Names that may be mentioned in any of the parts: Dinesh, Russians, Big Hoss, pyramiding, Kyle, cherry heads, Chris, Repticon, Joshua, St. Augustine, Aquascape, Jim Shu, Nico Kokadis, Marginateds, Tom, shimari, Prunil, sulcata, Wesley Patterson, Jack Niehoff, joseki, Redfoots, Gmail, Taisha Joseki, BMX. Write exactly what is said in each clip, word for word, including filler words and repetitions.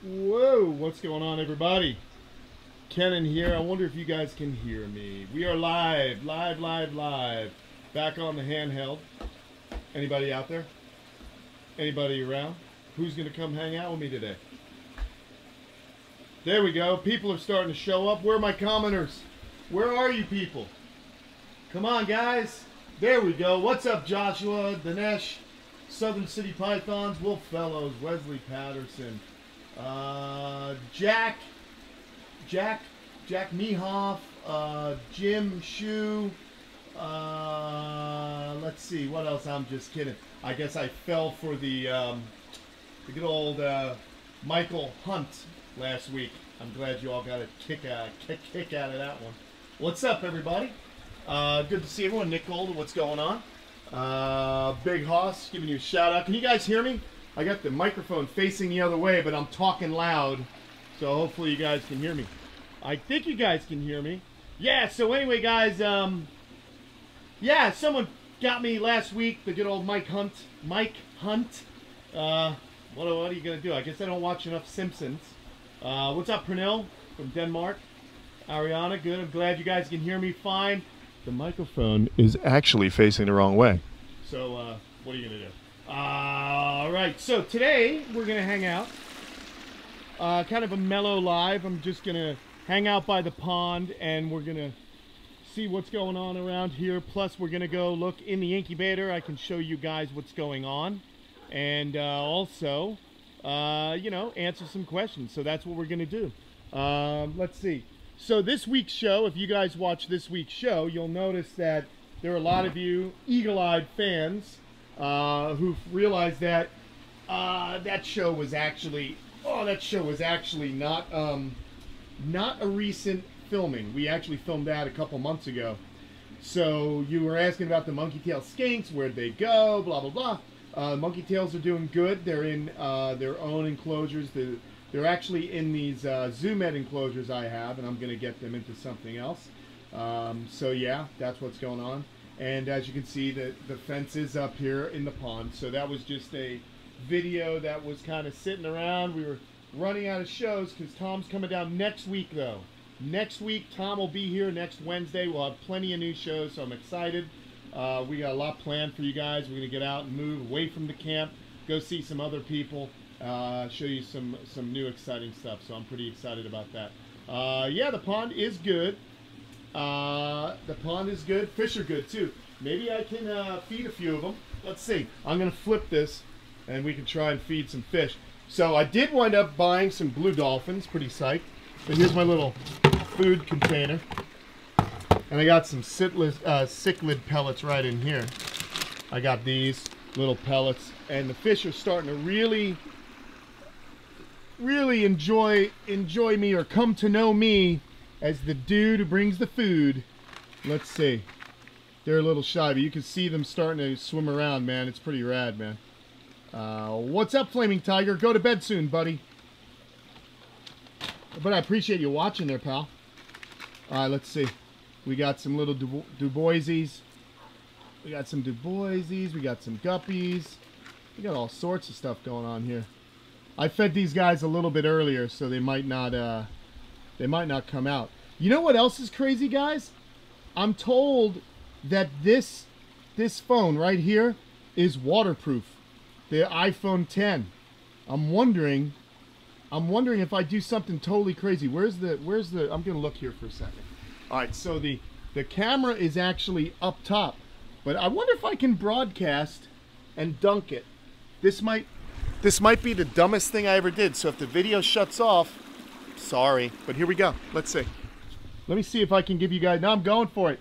Whoa, what's going on, everybody? Kenan here. I wonder if you guys can hear me. We are live, live, live, live. Back on the handheld. Anybody out there? Anybody around? Who's going to come hang out with me today? There we go. People are starting to show up. Where are my commenters? Where are you people? Come on, guys. There we go. What's up, Joshua, Dinesh, Southern City Pythons, Wolf Fellows, Wesley Patterson, uh, Jack, Jack, Jack Niehoff, uh, Jim Shu. Uh, let's see. What else? I'm just kidding. I guess I fell for the, um, the good old uh, Michael Hunt last week. I'm glad you all got a kick out, kick, kick out of that one. What's up, everybody? Uh, good to see everyone. Nick Holder, what's going on? Uh, Big Hoss, giving you a shout out. Can you guys hear me? I got the microphone facing the other way, but I'm talking loud, so hopefully you guys can hear me. I think you guys can hear me. Yeah, so anyway, guys, um, yeah, someone got me last week, the good old Mike Hunt. Mike Hunt. Uh, what, what are you going to do? I guess I don't watch enough Simpsons. Uh, what's up, Prunil from Denmark? Ariana, good. I'm glad you guys can hear me fine. The microphone is actually facing the wrong way. So, uh, what are you going to do? Uh, all right. So, today we're going to hang out. Uh, kind of a mellow live. I'm just going to hang out by the pond, and we're going to see what's going on around here. Plus, we're going to go look in the incubator. I can show you guys what's going on. And uh, also... Uh, you know, answer some questions. So that's what we're going to do. Um, let's see. So this week's show, if you guys watch this week's show, you'll notice that there are a lot of you eagle-eyed fans uh, who've realized that uh, that show was actually, oh, that show was actually not, um, not a recent filming. We actually filmed that a couple months ago. So you were asking about the monkey tail skinks, where'd they go, blah, blah, blah. Uh, monkey tails are doing good. They're in uh, their own enclosures. They're, they're actually in these uh, Zoo Med enclosures I have, and I'm going to get them into something else. Um, so, yeah, that's what's going on. And as you can see, the, the fence is up here in the pond. So that was just a video that was kind of sitting around. We were running out of shows because Tom's coming down next week, though. Next week, Tom will be here. Next Wednesday, we'll have plenty of new shows, so I'm excited. Uh, we got a lot planned for you guys. We're going to get out and move away from the camp, go see some other people, uh, show you some, some new exciting stuff. So I'm pretty excited about that. Uh, yeah, the pond is good. Uh, the pond is good. Fish are good, too. Maybe I can uh, feed a few of them. Let's see. I'm going to flip this, and we can try and feed some fish. So I did wind up buying some blue dolphins. Pretty psyched. And here's my little food container. And I got some cichlid, uh, cichlid pellets right in here. I got these little pellets, and the fish are starting to really, really enjoy enjoy me, or come to know me as the dude who brings the food. Let's see. They're a little shy, but you can see them starting to swim around, man. It's pretty rad, man. Uh, what's up, Flaming Tiger? Go to bed soon, buddy. But I appreciate you watching there, pal. All right, let's see. We got some little Du, du Boise's. We got some Du Boise's. We got some guppies. We got all sorts of stuff going on here. I fed these guys a little bit earlier, so they might not. Uh, they might not come out. You know what else is crazy, guys? I'm told that this this phone right here is waterproof. The iPhone ten. I'm wondering. I'm wondering if I do something totally crazy. Where's the? Where's the? I'm gonna look here for a second. All right, so the, the camera is actually up top, but I wonder if I can broadcast and dunk it. This might, this might be the dumbest thing I ever did, so if the video shuts off, sorry, but here we go. Let's see. Let me see if I can give you guys, now I'm going for it.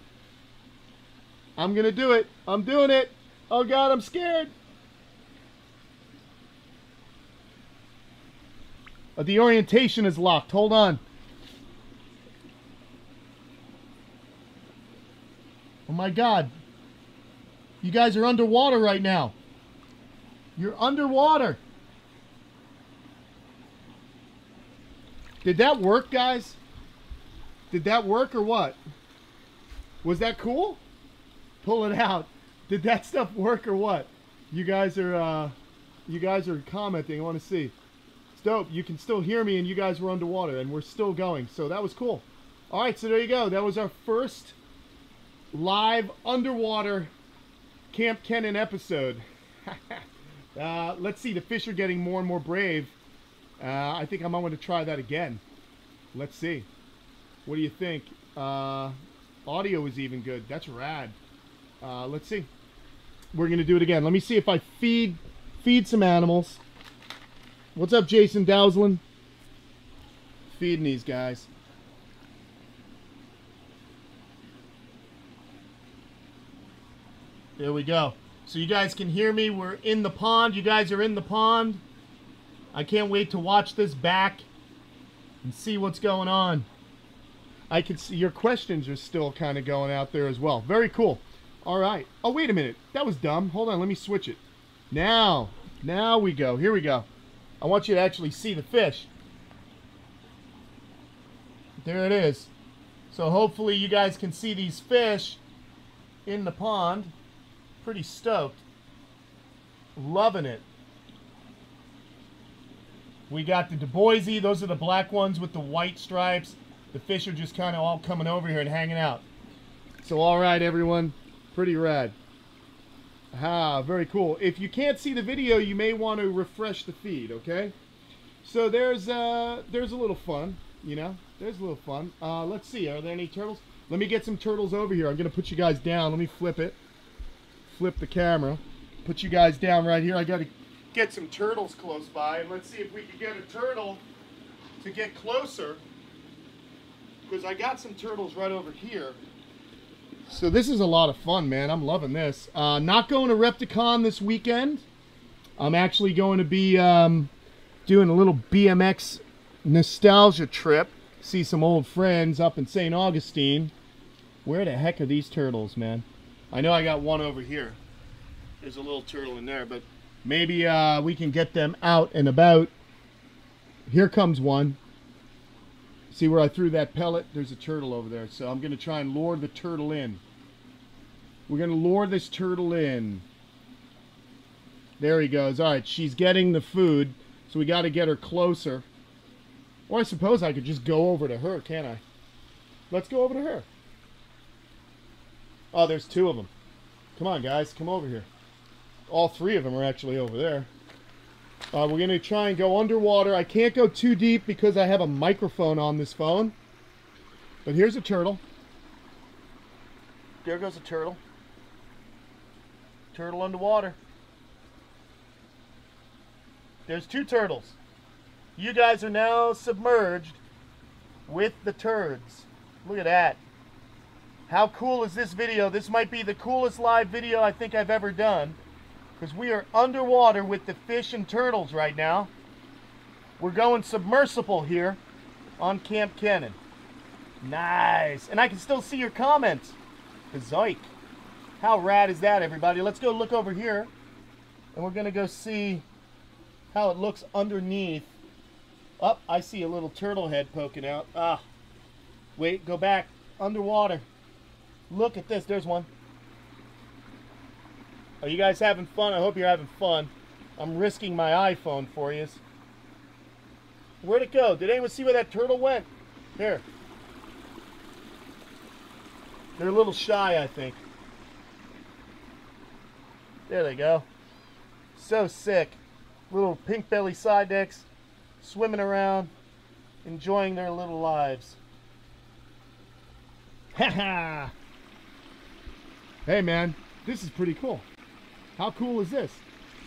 I'm gonna do it. I'm doing it. Oh God, I'm scared. Oh, the orientation is locked, hold on. Oh my God, you guys are underwater right now. You're underwater. Did that work, guys? Did that work or what? Was that cool? Pull it out. Did that stuff work or what? You guys are, uh, you guys are commenting, I wanna see. It's dope. You can still hear me and you guys were underwater and we're still going. So that was cool. All right, so there you go. That was our first live underwater Camp Kenan episode. uh, let's see. The fish are getting more and more brave. Uh, I think I might want to try that again. Let's see. What do you think? Uh, audio is even good. That's rad. Uh, let's see. We're going to do it again. Let me see if I feed feed some animals. What's up, Jason Dowslin? Feeding these guys. There we go. So you guys can hear me. We're in the pond. You guys are in the pond. I can't wait to watch this back and see what's going on. I can see your questions are still kind of going out there as well. Very cool. All right. Oh, wait a minute. That was dumb. Hold on. Let me switch it. Now. Now we go. Here we go. I want you to actually see the fish. There it is. So hopefully you guys can see these fish in the pond. Pretty stoked. Loving it. We got the Du Boise. Those are the black ones with the white stripes. The fish are just kind of all coming over here and hanging out. So, all right, everyone. Pretty rad. Ah, very cool. If you can't see the video, you may want to refresh the feed, okay? So there's, uh, there's a little fun, you know? There's a little fun. Uh, let's see. Are there any turtles? Let me get some turtles over here. I'm going to put you guys down. Let me flip it. Flip the camera. Put you guys down right here. I got to get some turtles close by. And let's see if we can get a turtle to get closer. Because I got some turtles right over here. So this is a lot of fun, man. I'm loving this. Uh, not going to Repticon this weekend. I'm actually going to be um, doing a little B M X nostalgia trip. See some old friends up in Saint Augustine. Where the heck are these turtles, man? I know I got one over here. There's a little turtle in there, but maybe uh, we can get them out and about. Here comes one. See where I threw that pellet? There's a turtle over there. So I'm going to try and lure the turtle in. We're going to lure this turtle in. There he goes. All right, she's getting the food. So we got to get her closer. Or I suppose I could just go over to her, can't I? Let's go over to her. Oh, there's two of them. Come on, guys. Come over here. All three of them are actually over there. Uh, we're going to try and go underwater. I can't go too deep because I have a microphone on this phone. But here's a turtle. There goes a turtle. Turtle underwater. There's two turtles. You guys are now submerged with the turds. Look at that. How cool is this video? This might be the coolest live video I think I've ever done. Because we are underwater with the fish and turtles right now. We're going submersible here on Camp Kenan. Nice. And I can still see your comments. Bazoik. How rad is that, everybody? Let's go look over here. And we're going to go see how it looks underneath. Oh, I see a little turtle head poking out. Ah. Wait, go back. Underwater. Look at this. There's one. Are you guys having fun? I hope you're having fun. I'm risking my iPhone for you. Where'd it go? Did anyone see where that turtle went? Here. They're a little shy, I think. There they go. So sick. Little pink belly side decks swimming around, enjoying their little lives. Ha ha! Hey, man. This is pretty cool. How cool is this?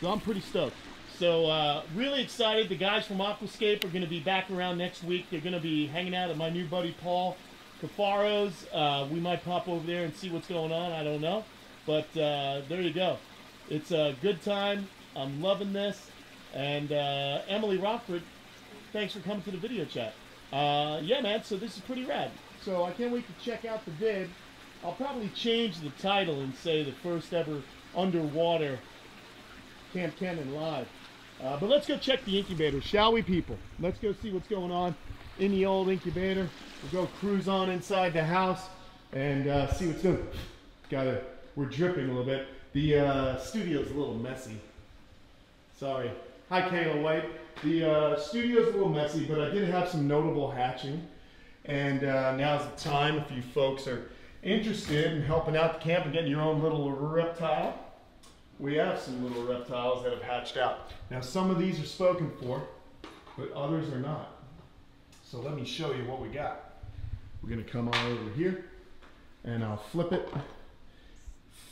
So I'm pretty stoked. So uh, really excited. The guys from Aquascape are going to be back around next week. They're going to be hanging out at my new buddy Paul Cafaro's. Uh, we might pop over there and see what's going on. I don't know. But uh, there you go. It's a good time. I'm loving this. And uh, Emily Rockford, thanks for coming to the video chat. Uh, yeah, man. So this is pretty rad. So I can't wait to check out the vid. I'll probably change the title and say the first ever underwater Camp Kenan live. Uh, but let's go check the incubator, shall we, people? Let's go see what's going on in the old incubator. We'll go cruise on inside the house and uh, see what's doing. Gotta, we're dripping a little bit. The uh, studio's a little messy. Sorry. Hi, Kayla White. The uh, studio's a little messy, but I did have some notable hatching. And uh, now's the time if you folks are interested in helping out the camp and getting your own little reptile. We have some little reptiles that have hatched out. Now some of these are spoken for, but others are not. So let me show you what we got. We're gonna come on over here and I'll flip it.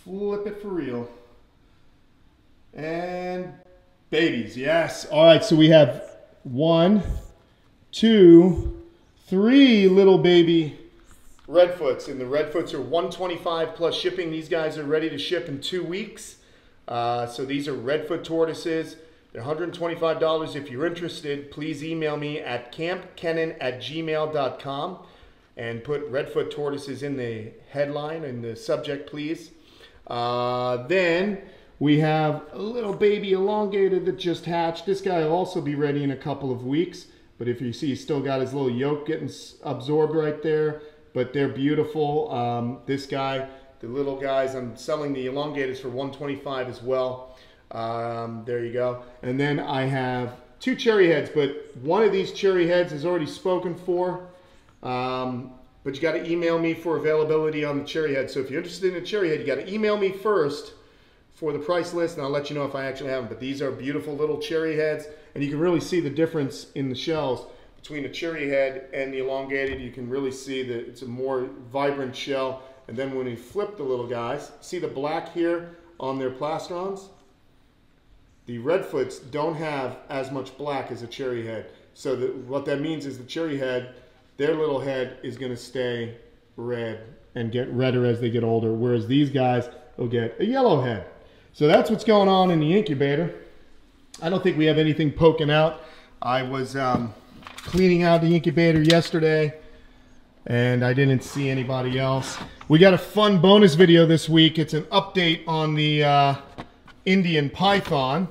Flip it for real. And babies, yes. All right, so we have one, two, three little baby Redfoots, and the Redfoots are one twenty-five plus shipping. These guys are ready to ship in two weeks. Uh, so these are Redfoot tortoises. They're one hundred twenty-five dollars. If you're interested, please email me at camp kenan at gmail dot com and put Redfoot tortoises in the headline and the subject, please. Uh, then we have a little baby elongated that just hatched. This guy will also be ready in a couple of weeks. But if you see, he's still got his little yolk getting absorbed right there. But they're beautiful. Um, this guy, the little guys, I'm selling the elongateds for one twenty-five as well. Um, there you go. And then I have two cherry heads, but one of these cherry heads is already spoken for. Um, but you got to email me for availability on the cherry head. So if you're interested in a cherry head, you got to email me first for the price list, and I'll let you know if I actually have them. But these are beautiful little cherry heads, and you can really see the difference in the shells. Between the cherry head and the elongated, you can really see that it's a more vibrant shell. And then when we flip the little guys, see the black here on their plastrons? The Redfoots don't have as much black as a cherry head. So that, what that means is the cherry head, their little head is going to stay red and get redder as they get older, whereas these guys will get a yellow head. So that's what's going on in the incubator. I don't think we have anything poking out. I was... Um, cleaning out the incubator yesterday and I didn't see anybody else. We got a fun bonus video this week. It's an update on the uh, Indian Python.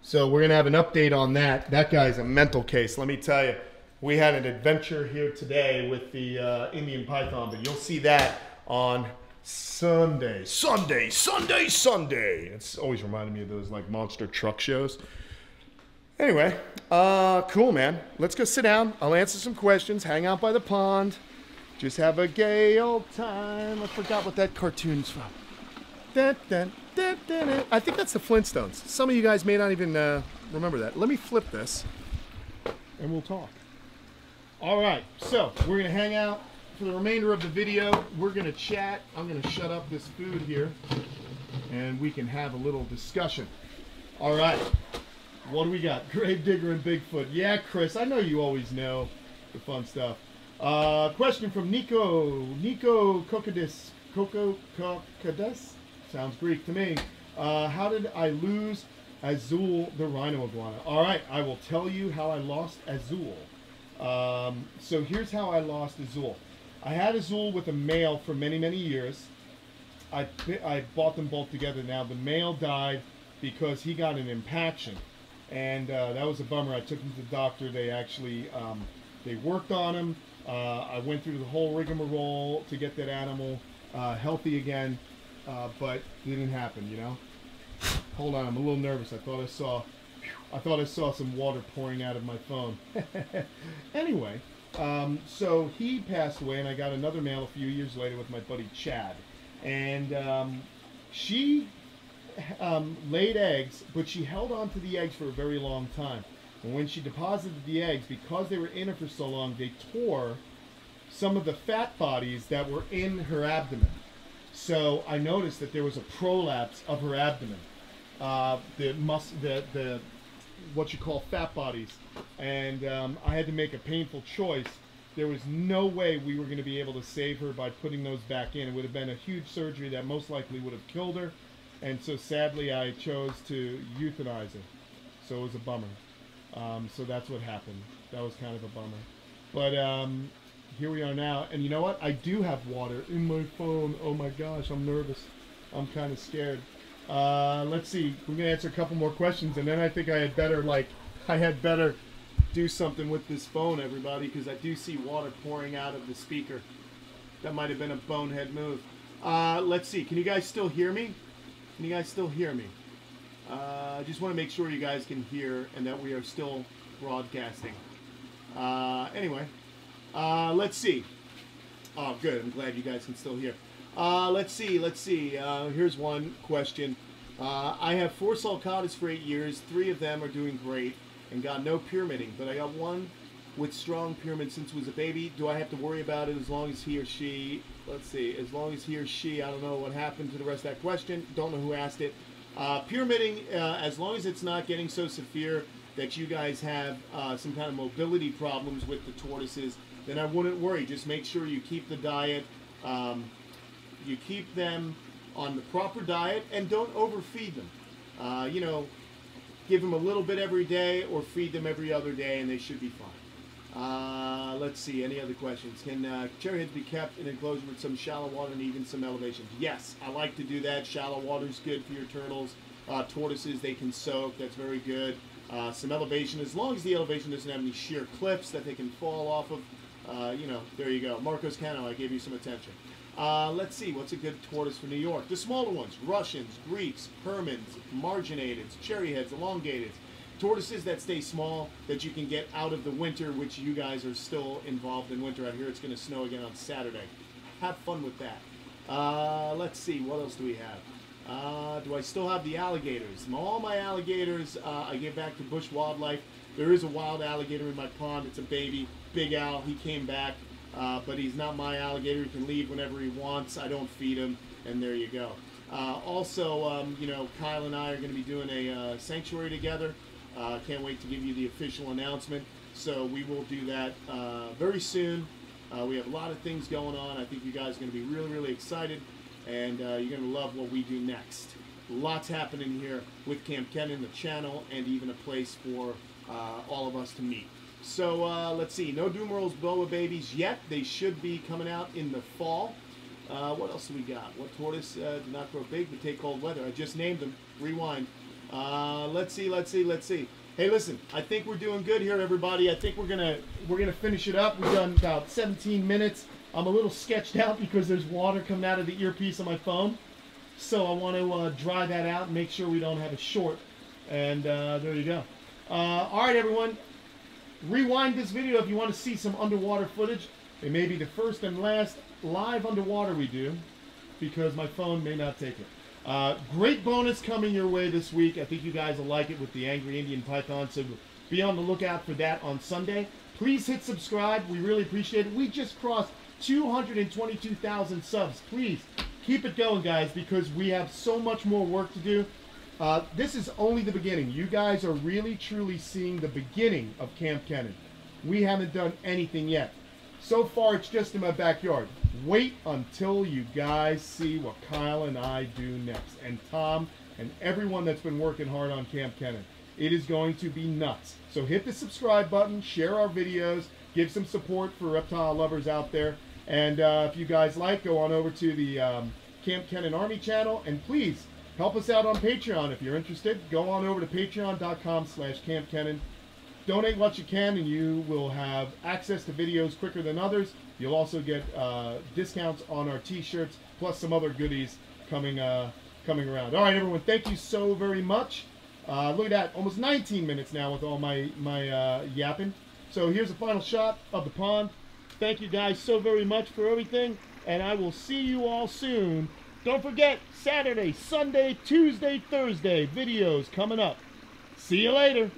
So we're gonna have an update on that. That guy's a mental case, let me tell you. We had an adventure here today with the uh, Indian Python, but you'll see that on Sunday. Sunday, Sunday, Sunday. It's always reminded me of those like monster truck shows. Anyway, uh, cool, man. Let's go sit down. I'll answer some questions, hang out by the pond, just have a gay old time. I forgot what that cartoon's from. Dun, dun, dun, dun, dun. I think that's the Flintstones. Some of you guys may not even uh, remember that. Let me flip this and we'll talk. All right, so we're gonna hang out for the remainder of the video. We're gonna chat. I'm gonna shut up this food here and we can have a little discussion. All right. What do we got? Gravedigger and Bigfoot. Yeah, Chris, I know you always know the fun stuff. Uh, question from Nico. Nico Kokadis. Coco Kokadis? Sounds Greek to me. Uh, how did I lose Azul, the rhino iguana? All right, I will tell you how I lost Azul. Um, so here's how I lost Azul. I had Azul with a male for many, many years. I, I bought them both together now. The male died because he got an impaction. And uh, that was a bummer. I took him to the doctor. They actually, um, they worked on him. Uh, I went through the whole rigmarole to get that animal uh, healthy again, uh, but it didn't happen, you know? Hold on, I'm a little nervous. I thought I saw, I thought I saw some water pouring out of my phone. Anyway, um, so he passed away and I got another male a few years later with my buddy Chad. And um, she... Um, laid eggs, but she held on to the eggs for a very long time. And when she deposited the eggs, because they were in her for so long, they tore some of the fat bodies that were in her abdomen. So I noticed that there was a prolapse of her abdomen, uh, the mus the the what you call fat bodies. And um, I had to make a painful choice. There was no way we were going to be able to save her by putting those back in. It would have been a huge surgery that most likely would have killed her. And so sadly, I chose to euthanize it. So it was a bummer. Um, so that's what happened. That was kind of a bummer. But um, here we are now. And you know what? I do have water in my phone. Oh my gosh, I'm nervous. I'm kind of scared. Uh, let's see. We're going to answer a couple more questions. And then I think I had better, like, I had better do something with this phone, everybody, because I do see water pouring out of the speaker. That might have been a bonehead move. Uh, let's see. Can you guys still hear me? Can you guys still hear me? I uh, just want to make sure you guys can hear and that we are still broadcasting. Uh, anyway, uh, let's see. Oh, good. I'm glad you guys can still hear. Uh, let's see. Let's see. Uh, here's one question. Uh, I have four sulcatas for eight years. Three of them are doing great and got no pyramiding, but I got one with strong pyramid since he was a baby. Do I have to worry about it as long as he or she, let's see, as long as he or she, I don't know what happened to the rest of that question. Don't know who asked it. Uh, pyramiding, uh, as long as it's not getting so severe that you guys have uh, some kind of mobility problems with the tortoises, then I wouldn't worry. Just make sure you keep the diet, um, you keep them on the proper diet, and don't overfeed them. Uh, you know, give them a little bit every day or feed them every other day, and they should be fine. Uh, let's see, any other questions? Can uh, cherry heads be kept in enclosure with some shallow water and even some elevation? Yes, I like to do that. Shallow water is good for your turtles. Uh, tortoises, they can soak. That's very good. Uh, some elevation, as long as the elevation doesn't have any sheer cliffs that they can fall off of. Uh, you know, there you go. Marcos Cano, I gave you some attention. Uh, let's see, what's a good tortoise for New York? The smaller ones, Russians, Greeks, Permans, marginateds, cherry heads, elongateds. Tortoises that stay small that you can get out of the winter, which you guys are still involved in winter. I hear it's going to snow again on Saturday. Have fun with that. Uh, let's see, what else do we have? Uh, do I still have the alligators? All my alligators, uh, I give back to Bush Wildlife. There is a wild alligator in my pond. It's a baby, Big Al. He came back, uh, but he's not my alligator. He can leave whenever he wants. I don't feed him, and there you go. Uh, also, um, you know, Kyle and I are going to be doing a uh, sanctuary together. Uh, can't wait to give you the official announcement. So we will do that uh, very soon. Uh, we have a lot of things going on. I think you guys are going to be really, really excited. And uh, you're going to love what we do next. Lots happening here with Camp Kenan, the channel, and even a place for uh, all of us to meet. So uh, let's see. No Dumerol's boa babies yet. They should be coming out in the fall. Uh, what else do we got? What tortoise uh, did not grow big but take cold weather? I just named them. Rewind. Uh, let's see. Let's see. Let's see. Hey, listen. I think we're doing good here, everybody. I think we're gonna we're gonna finish it up. We've done about seventeen minutes. I'm a little sketched out because there's water coming out of the earpiece on my phone. So I want to uh, dry that out and make sure we don't have a short. And uh, there you go. Uh, all right, everyone. Rewind this video if you want to see some underwater footage. It may be the first and last live underwater we do because my phone may not take it. Uh, great bonus coming your way this week. I think you guys will like it with the Angry Indian Python. So be on the lookout for that on Sunday. Please hit subscribe. We really appreciate it. We just crossed two hundred twenty-two thousand subs. Please keep it going, guys, because we have so much more work to do. Uh, this is only the beginning. You guys are really, truly seeing the beginning of Camp Kenan. We haven't done anything yet. So far, it's just in my backyard. Wait until you guys see what Kyle and I do next, and Tom and everyone that's been working hard on Camp Kenan. It is going to be nuts. So hit the subscribe button, share our videos, give some support for reptile lovers out there. And uh, if you guys like, go on over to the um, Camp Kenan Army channel. And please, help us out on Patreon if you're interested. Go on over to patreon.com slash Camp Kenan. Donate what you can, and you will have access to videos quicker than others. You'll also get uh, discounts on our T-shirts, plus some other goodies coming, uh, coming around. All right, everyone, thank you so very much. Uh, look at that, almost nineteen minutes now with all my, my uh, yapping. So here's a final shot of the pond. Thank you guys so very much for everything, and I will see you all soon. Don't forget, Saturday, Sunday, Tuesday, Thursday, videos coming up. See you later.